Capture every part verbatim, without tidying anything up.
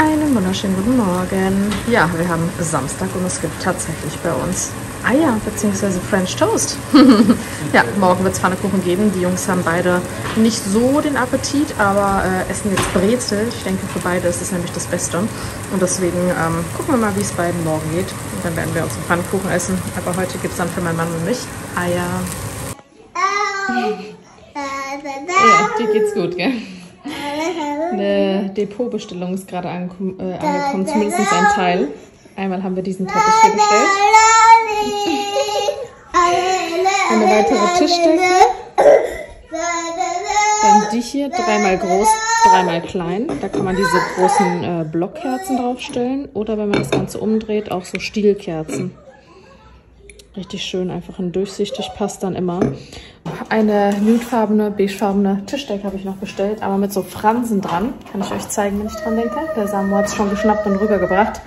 Einen wunderschönen guten Morgen. Ja, wir haben Samstag und es gibt tatsächlich bei uns Eier bzw. French Toast. Ja, morgen wird es Pfannkuchen geben. Die Jungs haben beide nicht so den Appetit, aber äh, essen jetzt Brezel. Ich denke, für beide ist es nämlich das Beste. Und deswegen ähm, gucken wir mal, wie es beiden morgen geht. Und dann werden wir uns einen Pfannkuchen essen. Aber heute gibt es dann für meinen Mann und mich Eier. Ja, dir geht's gut, gell? Eine Depotbestellung ist gerade angekommen, äh, angekommen, zumindest ein Teil. Einmal haben wir diesen Teppich hier bestellt. Eine weitere Tischdecke. Dann die hier, dreimal groß, dreimal klein. Da kann man diese großen äh, Blockkerzen draufstellen. Oder wenn man das Ganze umdreht, auch so Stielkerzen. Richtig schön, einfach in durchsichtig, passt dann immer. Eine nudefarbene, beigefarbene Tischdecke habe ich noch bestellt, aber mit so Fransen dran. Kann ich euch zeigen, wenn ich dran denke. Der Samu hat es schon geschnappt und rübergebracht.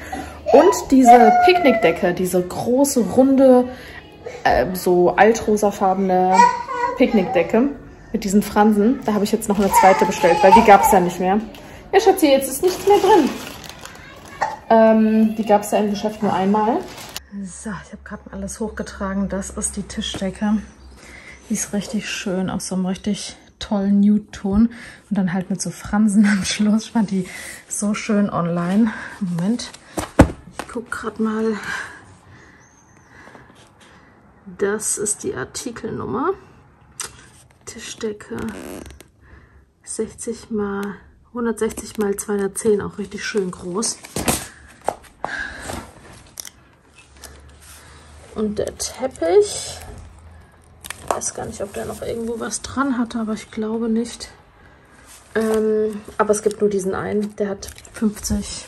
Und diese Picknickdecke, diese große, runde, äh, so altrosafarbene Picknickdecke mit diesen Fransen. Da habe ich jetzt noch eine zweite bestellt, weil die gab es ja nicht mehr. Ja, Schatzi, jetzt ist nichts mehr drin. Ähm, die gab es ja im Geschäft nur einmal. So, ich habe gerade alles hochgetragen. Das ist die Tischdecke. Die ist richtig schön, aus so einem richtig tollen Nude-Ton. Und dann halt mit so Fransen am Schluss. Ich fand die so schön online. Moment, ich guck gerade mal. Das ist die Artikelnummer. Tischdecke sechzig mal hundertsechzig mal zweihundertzehn, auch richtig schön groß. Und der Teppich, ich weiß gar nicht, ob der noch irgendwo was dran hatte, aber ich glaube nicht. Ähm, aber es gibt nur diesen einen, der hat fünfzig,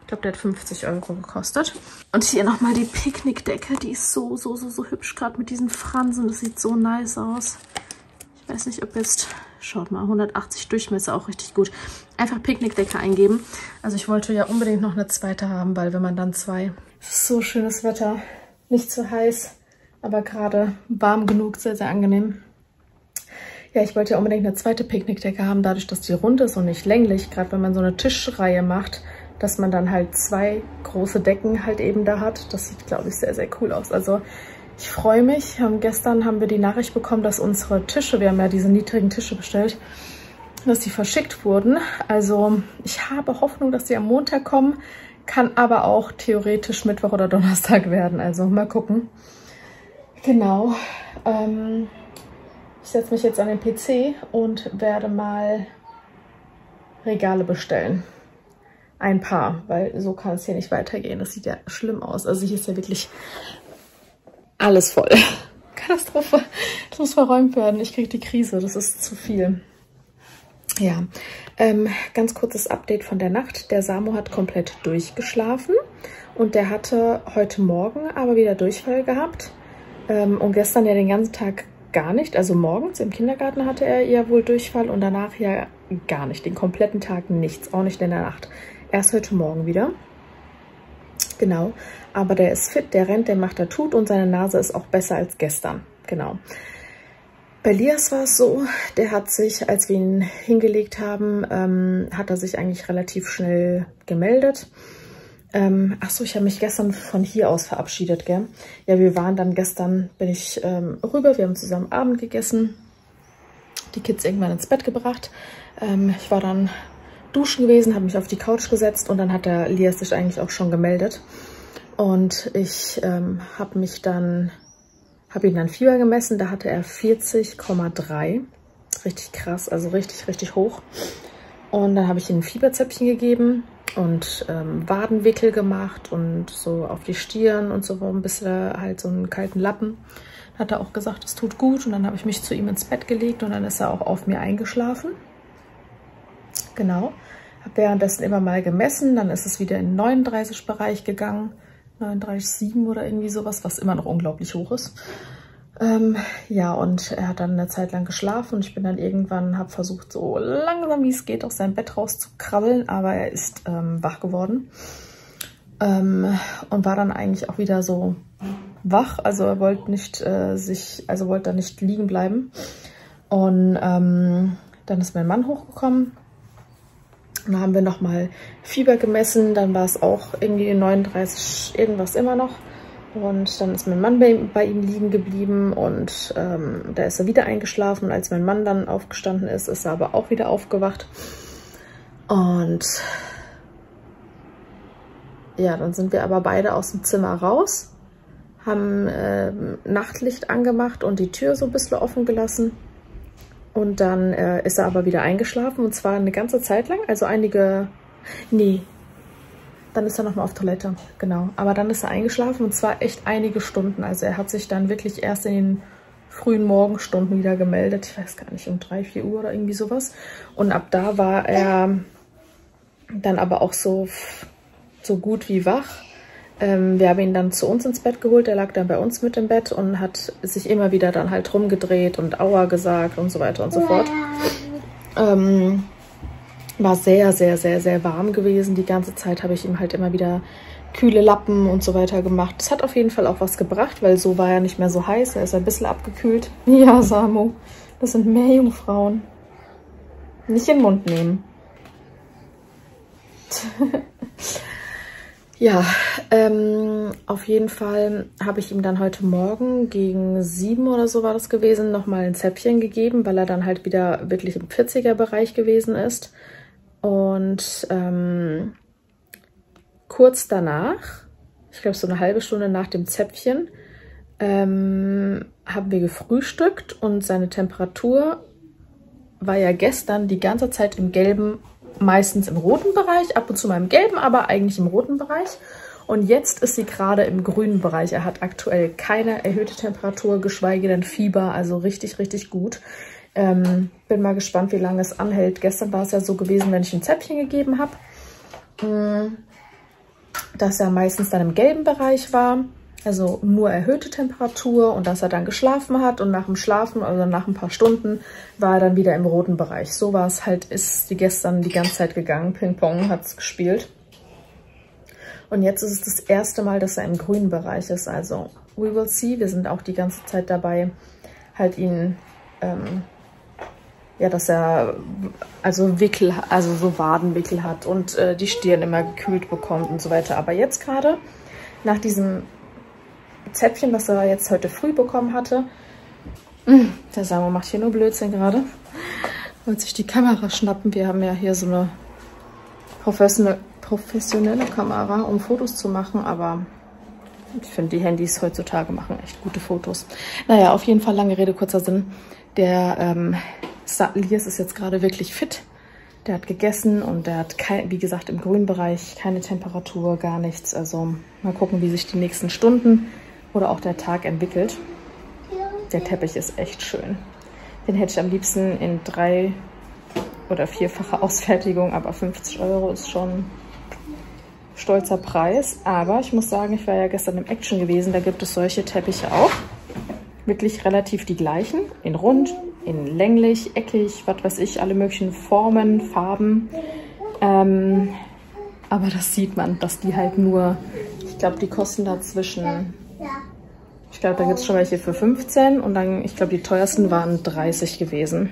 ich glaube, der hat fünfzig Euro gekostet. Und hier nochmal die Picknickdecke, die ist so, so, so, so hübsch, gerade mit diesen Fransen, das sieht so nice aus. Ich weiß nicht, ob jetzt, schaut mal, hundertachtzig Durchmesser, auch richtig gut. Einfach Picknickdecke eingeben. Also ich wollte ja unbedingt noch eine zweite haben, weil wenn man dann zwei, so schönes Wetter. Nicht zu heiß, aber gerade warm genug, sehr, sehr angenehm. Ja, ich wollte ja unbedingt eine zweite Picknickdecke haben, dadurch, dass die rund ist und nicht länglich. Gerade wenn man so eine Tischreihe macht, dass man dann halt zwei große Decken halt eben da hat. Das sieht, glaube ich, sehr, sehr cool aus. Also ich freue mich. Ähm, gestern haben wir die Nachricht bekommen, dass unsere Tische, wir haben ja diese niedrigen Tische bestellt, dass die verschickt wurden. Also ich habe Hoffnung, dass die am Montag kommen. Kann aber auch theoretisch Mittwoch oder Donnerstag werden. Also mal gucken. Genau. Ähm, ich setze mich jetzt an den P C und werde mal Regale bestellen. Ein paar, weil so kann es hier nicht weitergehen. Das sieht ja schlimm aus. Also hier ist ja wirklich alles voll. Katastrophe. Das muss verräumt werden. Ich kriege die Krise. Das ist zu viel. Ja, ähm, ganz kurzes Update von der Nacht. Der Samu hat komplett durchgeschlafen und der hatte heute Morgen aber wieder Durchfall gehabt ähm, und gestern ja den ganzen Tag gar nicht. Also morgens im Kindergarten hatte er ja wohl Durchfall und danach ja gar nicht, den kompletten Tag nichts, auch nicht in der Nacht. Erst heute Morgen wieder. Genau, aber der ist fit, der rennt, der macht, der tut und seine Nase ist auch besser als gestern. Genau. Bei Lias war es so, der hat sich, als wir ihn hingelegt haben, ähm, hat er sich eigentlich relativ schnell gemeldet. Ähm, Achso, ich habe mich gestern von hier aus verabschiedet, gell? Ja, wir waren dann gestern, bin ich ähm, rüber, wir haben zusammen Abend gegessen, die Kids irgendwann ins Bett gebracht. Ähm, ich war dann duschen gewesen, habe mich auf die Couch gesetzt und dann hat der Lias sich eigentlich auch schon gemeldet. Und ich ähm, habe mich dann... Habe ihn dann Fieber gemessen, da hatte er vierzig Komma drei. Richtig krass, also richtig, richtig hoch. Und dann habe ich ihm ein Fieberzäpfchen gegeben und ähm, Wadenwickel gemacht und so auf die Stirn und so ein bisschen halt so einen kalten Lappen. Hat er auch gesagt, es tut gut und dann habe ich mich zu ihm ins Bett gelegt und dann ist er auch auf mir eingeschlafen. Genau, habe währenddessen immer mal gemessen, dann ist es wieder in den neununddreißig-Bereich gegangen. neununddreißig Komma sieben oder irgendwie sowas, was immer noch unglaublich hoch ist. Ähm, ja, und er hat dann eine Zeit lang geschlafen und ich bin dann irgendwann, habe versucht, so langsam wie es geht, aus seinem Bett rauszukrabbeln, aber er ist ähm, wach geworden ähm, und war dann eigentlich auch wieder so wach, also er wollte nicht äh, sich, also wollte da nicht liegen bleiben. Und ähm, dann ist mein Mann hochgekommen Da haben wir nochmal Fieber gemessen, dann war es auch irgendwie neununddreißig irgendwas immer noch. Und dann ist mein Mann bei, bei ihm liegen geblieben und ähm, da ist er wieder eingeschlafen. Und als mein Mann dann aufgestanden ist, ist er aber auch wieder aufgewacht. Und ja, dann sind wir aber beide aus dem Zimmer raus, haben äh, Nachtlicht angemacht und die Tür so ein bisschen offen gelassen. Und dann äh, ist er aber wieder eingeschlafen und zwar eine ganze Zeit lang, also einige, nee, dann ist er nochmal auf Toilette, genau. Aber dann ist er eingeschlafen und zwar echt einige Stunden. Also er hat sich dann wirklich erst in den frühen Morgenstunden wieder gemeldet. Ich weiß gar nicht, um drei, vier Uhr oder irgendwie sowas. Und ab da war er dann aber auch so, so gut wie wach. Ähm, wir haben ihn dann zu uns ins Bett geholt, er lag dann bei uns mit im Bett und hat sich immer wieder dann halt rumgedreht und Aua gesagt und so weiter und so fort. Ähm, war sehr, sehr, sehr, sehr warm gewesen. Die ganze Zeit habe ich ihm halt immer wieder kühle Lappen und so weiter gemacht. Das hat auf jeden Fall auch was gebracht, weil so war er nicht mehr so heiß, er ist ein bisschen abgekühlt. Ja, Samu, das sind Meerjungfrauen. Nicht in den Mund nehmen. Ja, ähm, auf jeden Fall habe ich ihm dann heute Morgen gegen sieben oder so war das gewesen, nochmal ein Zäpfchen gegeben, weil er dann halt wieder wirklich im vierziger-Bereich gewesen ist. Und ähm, kurz danach, ich glaube so eine halbe Stunde nach dem Zäpfchen, ähm, haben wir gefrühstückt und seine Temperatur war ja gestern die ganze Zeit im gelben, meistens im roten Bereich, ab und zu mal im gelben, aber eigentlich im roten Bereich. Und jetzt ist sie gerade im grünen Bereich. Er hat aktuell keine erhöhte Temperatur, geschweige denn Fieber, also richtig, richtig gut. Ähm, bin mal gespannt, wie lange es anhält. Gestern war es ja so gewesen, wenn ich ein Zäpfchen gegeben habe, dass er meistens dann im gelben Bereich war, also nur erhöhte Temperatur und dass er dann geschlafen hat und nach dem Schlafen, also nach ein paar Stunden, war er dann wieder im roten Bereich. So war es halt, ist die gestern die ganze Zeit gegangen, Ping-Pong hat es gespielt. Und jetzt ist es das erste Mal, dass er im grünen Bereich ist, also we will see. Wir sind auch die ganze Zeit dabei, halt ihn, ähm, ja, dass er also Wickel, also so Wadenwickel hat und äh, die Stirn immer gekühlt bekommt und so weiter. Aber jetzt gerade, nach diesem Zäpfchen, was er jetzt heute früh bekommen hatte. Der Samu macht hier nur Blödsinn gerade. Wollte sich die Kamera schnappen. Wir haben ja hier so eine professionelle, professionelle Kamera, um Fotos zu machen, aber ich finde, die Handys heutzutage machen echt gute Fotos. Naja, auf jeden Fall, lange Rede, kurzer Sinn. Der ähm, Elias ist jetzt gerade wirklich fit. Der hat gegessen und der hat, kein, wie gesagt, im grünen Bereich keine Temperatur, gar nichts. Also mal gucken, wie sich die nächsten Stunden oder auch der Tag entwickelt. Der Teppich ist echt schön. Den hätte ich am liebsten in drei- oder vierfacher Ausfertigung, aber fünfzig Euro ist schon ein stolzer Preis. Aber ich muss sagen, ich war ja gestern im Action gewesen, da gibt es solche Teppiche auch. Wirklich relativ die gleichen, in rund, in länglich, eckig, was weiß ich, alle möglichen Formen, Farben. Ähm, aber das sieht man, dass die halt nur, ich glaube, die kosten dazwischen... Ich glaube, da gibt es schon welche für fünfzehn und dann, ich glaube, die teuersten waren dreißig gewesen.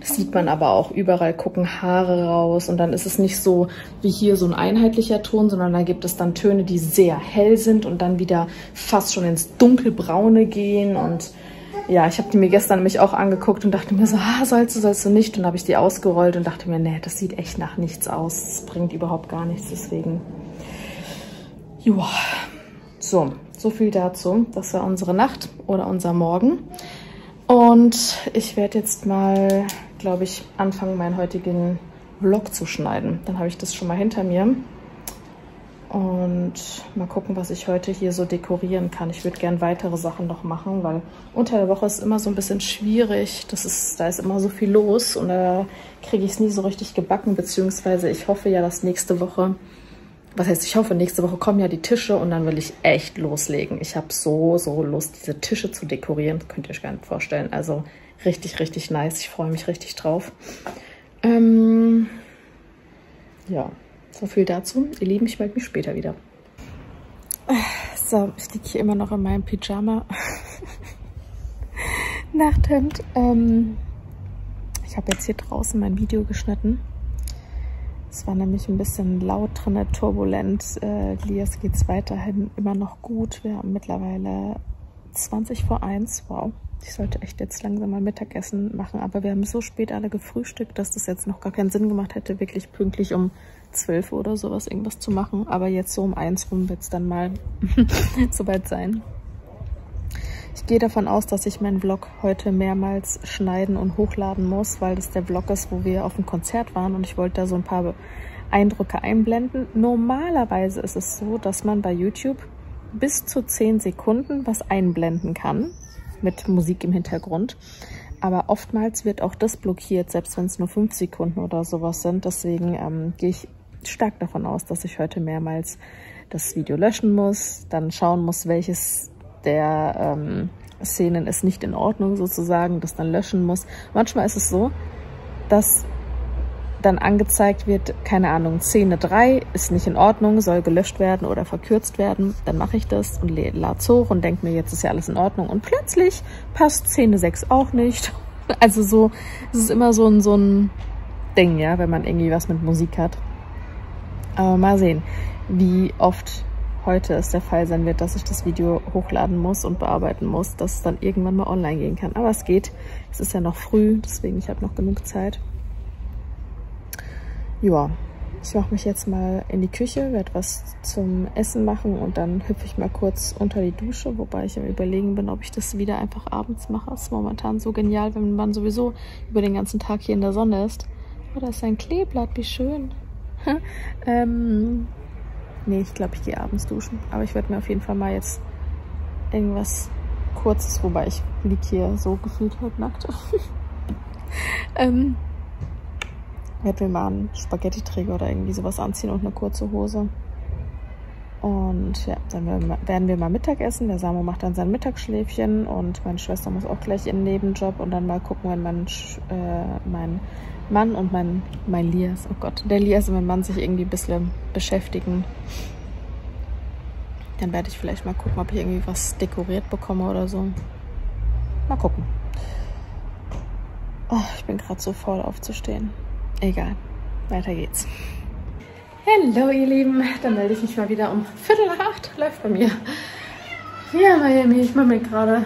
Das sieht man aber auch. Überall gucken Haare raus und dann ist es nicht so wie hier so ein einheitlicher Ton, sondern da gibt es dann Töne, die sehr hell sind und dann wieder fast schon ins Dunkelbraune gehen. Und ja, ich habe die mir gestern nämlich auch angeguckt und dachte mir so, ah, sollst du, sollst du nicht? Und dann habe ich die ausgerollt und dachte mir, nee, das sieht echt nach nichts aus. Das bringt überhaupt gar nichts, deswegen. Joa. So. So viel dazu. Das war unsere Nacht oder unser Morgen. Und ich werde jetzt mal, glaube ich, anfangen, meinen heutigen Vlog zu schneiden. Dann habe ich das schon mal hinter mir. Und mal gucken, was ich heute hier so dekorieren kann. Ich würde gerne weitere Sachen noch machen, weil unter der Woche ist immer so ein bisschen schwierig. Das ist, da ist immer so viel los und da kriege ich es nie so richtig gebacken. Beziehungsweise ich hoffe ja, dass nächste Woche... Was heißt, ich hoffe, nächste Woche kommen ja die Tische und dann will ich echt loslegen. Ich habe so, so Lust, diese Tische zu dekorieren. Das könnt ihr euch gar nicht vorstellen. Also richtig, richtig nice. Ich freue mich richtig drauf. Ähm, ja, so viel dazu. Ihr Lieben, ich melde mich später wieder. So, ich liege hier immer noch in meinem Pyjama. Nachthemd. Ähm, ich habe jetzt hier draußen mein Video geschnitten. Es war nämlich ein bisschen laut drin, turbulent. Äh, Glias geht es weiterhin immer noch gut. Wir haben mittlerweile zwanzig vor eins. Wow, ich sollte echt jetzt langsam mal Mittagessen machen. Aber wir haben so spät alle gefrühstückt, dass das jetzt noch gar keinen Sinn gemacht hätte, wirklich pünktlich um zwölf oder sowas irgendwas zu machen. Aber jetzt so um eins rum wird es dann mal soweit sein. Ich gehe davon aus, dass ich meinen Vlog heute mehrmals schneiden und hochladen muss, weil das der Vlog ist, wo wir auf dem Konzert waren und ich wollte da so ein paar Eindrücke einblenden. Normalerweise ist es so, dass man bei YouTube bis zu zehn Sekunden was einblenden kann mit Musik im Hintergrund. Aber oftmals wird auch das blockiert, selbst wenn es nur fünf Sekunden oder sowas sind. Deswegen ähm, gehe ich stark davon aus, dass ich heute mehrmals das Video löschen muss, dann schauen muss, welches der ähm, Szenen ist nicht in Ordnung sozusagen, das dann löschen muss. Manchmal ist es so, dass dann angezeigt wird, keine Ahnung, Szene drei ist nicht in Ordnung, soll gelöscht werden oder verkürzt werden. Dann mache ich das und lade es hoch und denke mir, jetzt ist ja alles in Ordnung. Und plötzlich passt Szene sechs auch nicht. Also so, es ist immer so ein, so ein Ding, ja, wenn man irgendwie was mit Musik hat. Aber mal sehen, wie oft heute ist der Fall sein wird, dass ich das Video hochladen muss und bearbeiten muss, dass es dann irgendwann mal online gehen kann. Aber es geht. Es ist ja noch früh, deswegen ich habe noch genug Zeit. Ja, ich mache mich jetzt mal in die Küche, werde was zum Essen machen und dann hüpfe ich mal kurz unter die Dusche, wobei ich am Überlegen bin, ob ich das wieder einfach abends mache. Es ist momentan so genial, wenn man sowieso über den ganzen Tag hier in der Sonne ist. Oh, da ist ein Kleeblatt, wie schön. ähm... Nee, ich glaube, ich gehe abends duschen. Aber ich werde mir auf jeden Fall mal jetzt irgendwas Kurzes, wobei ich liege hier so gefühlt halt nackt. ähm, werde mir mal einen Spaghetti-Träger oder irgendwie sowas anziehen und eine kurze Hose. Und ja, dann werden wir mal Mittag essen. Der Samo macht dann sein Mittagsschläfchen und meine Schwester muss auch gleich ihren Nebenjob und dann mal gucken, wenn mein, äh, mein Mann und mein, mein Lias, oh Gott, der Lias und mein Mann sich irgendwie ein bisschen beschäftigen. Dann werde ich vielleicht mal gucken, ob ich irgendwie was dekoriert bekomme oder so. Mal gucken. Oh, ich bin gerade so faul aufzustehen. Egal, weiter geht's. Hallo ihr Lieben, dann melde ich mich mal wieder um Viertel nach acht, läuft bei mir. Ja, Miami, ich mache mir gerade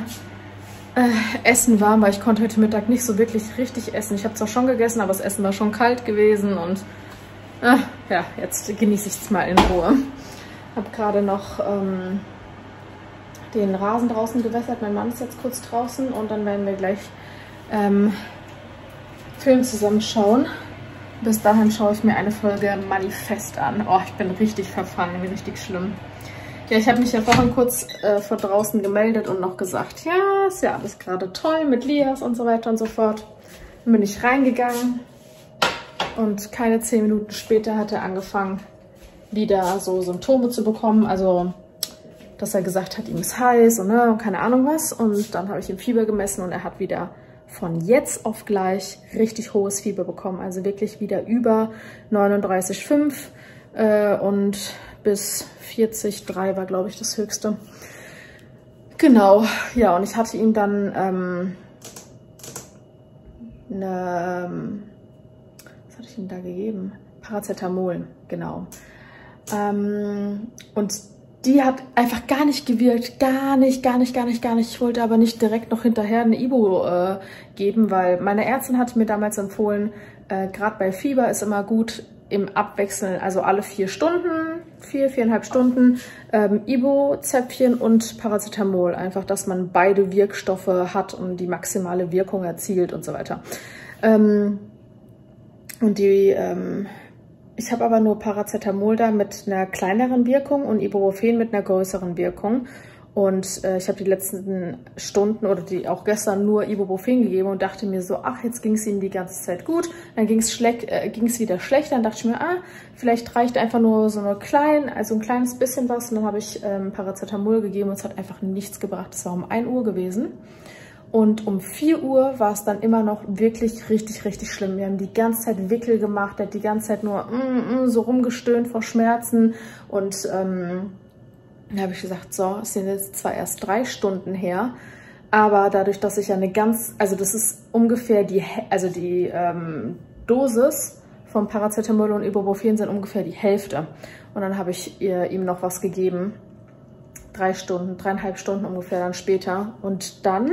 äh, Essen warm, weil ich konnte heute Mittag nicht so wirklich richtig essen. Ich habe zwar schon gegessen, aber das Essen war schon kalt gewesen und äh, ja, jetzt genieße ich es mal in Ruhe. Habe gerade noch ähm, den Rasen draußen gewässert, mein Mann ist jetzt kurz draußen und dann werden wir gleich ähm, Film zusammen schauen. Bis dahin schaue ich mir eine Folge Manifest an. Oh, ich bin richtig verfangen, richtig schlimm. Ja, ich habe mich ja vorhin kurz äh, vor draußen gemeldet und noch gesagt, ja, ist ja alles gerade toll mit Lias und so weiter und so fort. Dann bin ich reingegangen und keine zehn Minuten später hat er angefangen, wieder so Symptome zu bekommen. Also, dass er gesagt hat, ihm ist heiß und, ne, und keine Ahnung was. Und dann habe ich ihm Fieber gemessen und er hat wieder von jetzt auf gleich richtig hohes Fieber bekommen. Also wirklich wieder über neununddreißig Komma fünf äh, und bis vierzig Komma drei war, glaube ich, das Höchste. Genau, ja, und ich hatte ihm dann ähm, eine, was hatte ich ihm da gegeben? Paracetamol, genau. Ähm, und die hat einfach gar nicht gewirkt, gar nicht, gar nicht, gar nicht, gar nicht. Ich wollte aber nicht direkt noch hinterher eine Ibu äh, geben, weil meine Ärztin hat mir damals empfohlen, äh, gerade bei Fieber ist immer gut im Abwechseln, also alle vier Stunden, vier, viereinhalb Stunden, ähm, Ibu-Zäpfchen und Paracetamol. Einfach, dass man beide Wirkstoffe hat und die maximale Wirkung erzielt und so weiter. Ähm, und die... Ähm, Ich habe aber nur Paracetamol da mit einer kleineren Wirkung und Ibuprofen mit einer größeren Wirkung. Und äh, ich habe die letzten Stunden oder die auch gestern nur Ibuprofen gegeben und dachte mir so, ach, jetzt ging es ihm die ganze Zeit gut. Dann ging es äh, wieder schlecht. Dann dachte ich mir, ah, vielleicht reicht einfach nur so eine klein, also ein kleines bisschen was. Und dann habe ich ähm, Paracetamol gegeben und es hat einfach nichts gebracht. Es war um ein Uhr gewesen. Und um vier Uhr war es dann immer noch wirklich richtig, richtig schlimm. Wir haben die ganze Zeit Wickel gemacht, der hat die ganze Zeit nur mm, mm, so rumgestöhnt vor Schmerzen. Und ähm, da habe ich gesagt, so, es sind jetzt zwar erst drei Stunden her, aber dadurch, dass ich ja eine ganz, also das ist ungefähr die, also die ähm, Dosis vom Paracetamol und Ibuprofen sind ungefähr die Hälfte. Und dann habe ich ihr, ihm noch was gegeben. Drei Stunden, dreieinhalb Stunden ungefähr dann später. Und dann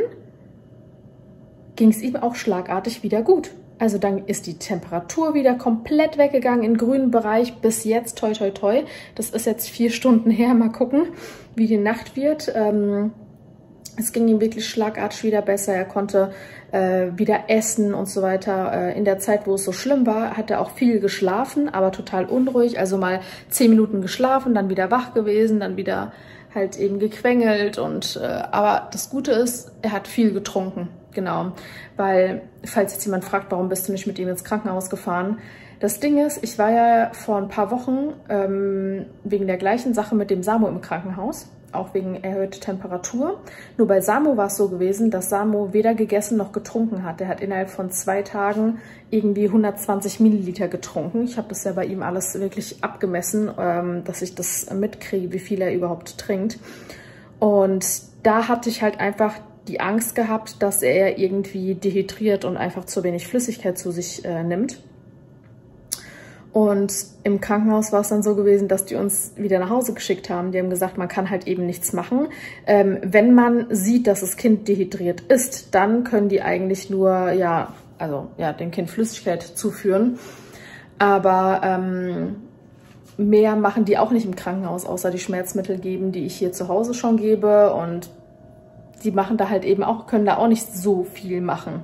ging es ihm auch schlagartig wieder gut. Also dann ist die Temperatur wieder komplett weggegangen im grünen Bereich bis jetzt. Toi, toi, toi. Das ist jetzt vier Stunden her. Mal gucken, wie die Nacht wird. Ähm, es ging ihm wirklich schlagartig wieder besser. Er konnte äh, wieder essen und so weiter. Äh, in der Zeit, wo es so schlimm war, hat er auch viel geschlafen, aber total unruhig. Also mal zehn Minuten geschlafen, dann wieder wach gewesen, dann wieder halt eben gequengelt. Und, äh, aber das Gute ist, er hat viel getrunken. Genau, weil, falls jetzt jemand fragt, warum bist du nicht mit ihm ins Krankenhaus gefahren? Das Ding ist, ich war ja vor ein paar Wochen ähm, wegen der gleichen Sache mit dem Samo im Krankenhaus, auch wegen erhöhter Temperatur. Nur bei Samo war es so gewesen, dass Samo weder gegessen noch getrunken hat. Der hat innerhalb von zwei Tagen irgendwie hundertzwanzig Milliliter getrunken. Ich habe das ja bei ihm alles wirklich abgemessen, ähm, dass ich das mitkriege, wie viel er überhaupt trinkt. Und da hatte ich halt einfach die Angst gehabt, dass er irgendwie dehydriert und einfach zu wenig Flüssigkeit zu sich äh, nimmt. Und im Krankenhaus war es dann so gewesen, dass die uns wieder nach Hause geschickt haben. Die haben gesagt, man kann halt eben nichts machen. Ähm, wenn man sieht, dass das Kind dehydriert ist, dann können die eigentlich nur, ja, also ja, dem Kind Flüssigkeit zuführen. Aber ähm, mehr machen die auch nicht im Krankenhaus, außer die Schmerzmittel geben, die ich hier zu Hause schon gebe, und die machen da halt eben auch, können da auch nicht so viel machen.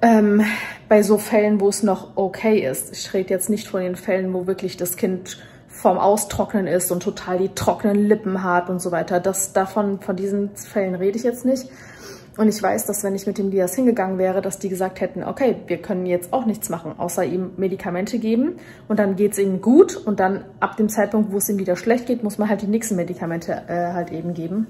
Ähm, bei so Fällen, wo es noch okay ist. Ich rede jetzt nicht von den Fällen, wo wirklich das Kind vom Austrocknen ist und total die trockenen Lippen hat und so weiter. Das, davon, von diesen Fällen rede ich jetzt nicht. Und ich weiß, dass wenn ich mit dem Diaz hingegangen wäre, dass die gesagt hätten, okay, wir können jetzt auch nichts machen, außer ihm Medikamente geben. Und dann geht es ihm gut. Und dann ab dem Zeitpunkt, wo es ihm wieder schlecht geht, muss man halt die nächsten Medikamente äh, halt eben geben.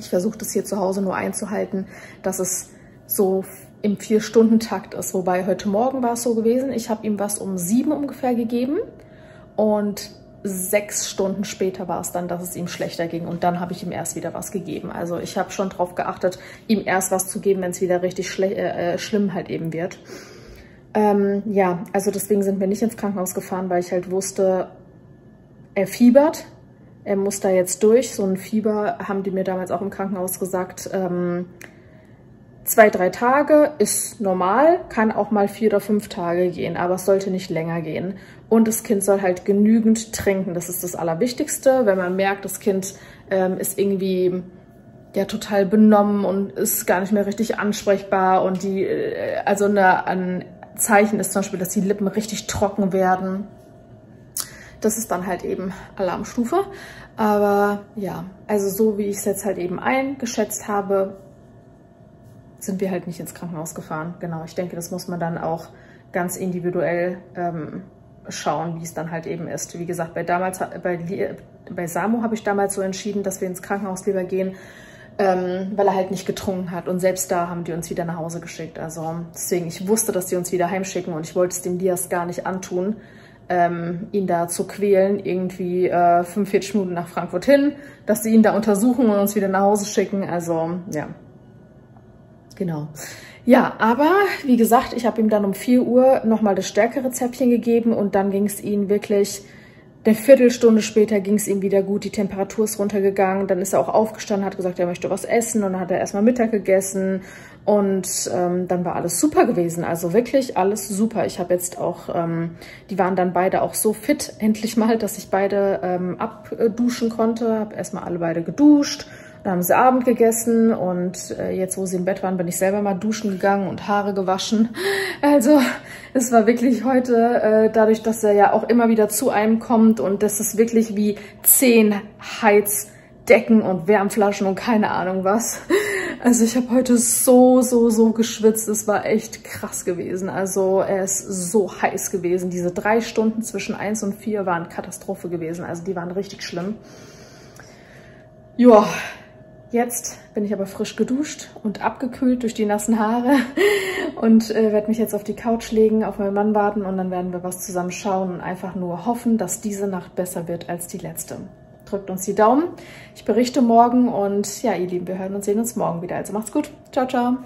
Ich versuche das hier zu Hause nur einzuhalten, dass es so im Vier-Stunden-Takt ist. Wobei heute Morgen war es so gewesen, ich habe ihm was um sieben ungefähr gegeben und sechs Stunden später war es dann, dass es ihm schlechter ging, und dann habe ich ihm erst wieder was gegeben. Also ich habe schon darauf geachtet, ihm erst was zu geben, wenn es wieder richtig schle- äh, schlimm halt eben wird. Ähm, ja, also deswegen sind wir nicht ins Krankenhaus gefahren, weil ich halt wusste, er fiebert. Er muss da jetzt durch. So ein Fieber, haben die mir damals auch im Krankenhaus gesagt, ähm, zwei, drei Tage ist normal, kann auch mal vier oder fünf Tage gehen, aber es sollte nicht länger gehen. Und das Kind soll halt genügend trinken. Das ist das Allerwichtigste. Wenn man merkt, das Kind ähm, ist irgendwie ja total benommen und ist gar nicht mehr richtig ansprechbar, und die, äh, also eine, ein Zeichen ist zum Beispiel, dass die Lippen richtig trocken werden. Das ist dann halt eben Alarmstufe. Aber ja, also so wie ich es jetzt halt eben eingeschätzt habe, sind wir halt nicht ins Krankenhaus gefahren. Genau, ich denke, das muss man dann auch ganz individuell ähm, schauen, wie es dann halt eben ist. Wie gesagt, bei, damals, bei, bei Samo habe ich damals so entschieden, dass wir ins Krankenhaus lieber gehen, ähm, weil er halt nicht getrunken hat. Und selbst da haben die uns wieder nach Hause geschickt. Also deswegen, ich wusste, dass die uns wieder heimschicken, und ich wollte es dem Diaz gar nicht antun, Ähm, ihn da zu quälen, irgendwie äh, fünfundvierzig Minuten nach Frankfurt hin, dass sie ihn da untersuchen und uns wieder nach Hause schicken. Also, ja. Genau. Ja, aber wie gesagt, ich habe ihm dann um vier Uhr nochmal das stärkere Zäpfchen gegeben, und dann ging es ihm wirklich, eine Viertelstunde später ging es ihm wieder gut, die Temperatur ist runtergegangen, dann ist er auch aufgestanden, hat gesagt, er möchte was essen, und dann hat er erstmal Mittag gegessen, und ähm, dann war alles super gewesen, also wirklich alles super. Ich habe jetzt auch, ähm, die waren dann beide auch so fit, endlich mal, dass ich beide ähm, abduschen konnte, habe erstmal alle beide geduscht, dann haben sie Abend gegessen, und äh, jetzt, wo sie im Bett waren, bin ich selber mal duschen gegangen und Haare gewaschen. Also es war wirklich heute, äh, dadurch, dass er ja auch immer wieder zu einem kommt, und das ist wirklich wie zehn Heizdecken und Wärmflaschen und keine Ahnung was. Also ich habe heute so, so, so geschwitzt. Es war echt krass gewesen. Also er ist so heiß gewesen. Diese drei Stunden zwischen eins und vier waren Katastrophe gewesen. Also die waren richtig schlimm. Joa, jetzt bin ich aber frisch geduscht und abgekühlt durch die nassen Haare und äh, werde mich jetzt auf die Couch legen, auf meinen Mann warten, und dann werden wir was zusammen schauen und einfach nur hoffen, dass diese Nacht besser wird als die letzte. Drückt uns die Daumen. Ich berichte morgen, und ja, ihr Lieben, wir hören und sehen uns morgen wieder. Also macht's gut. Ciao, ciao.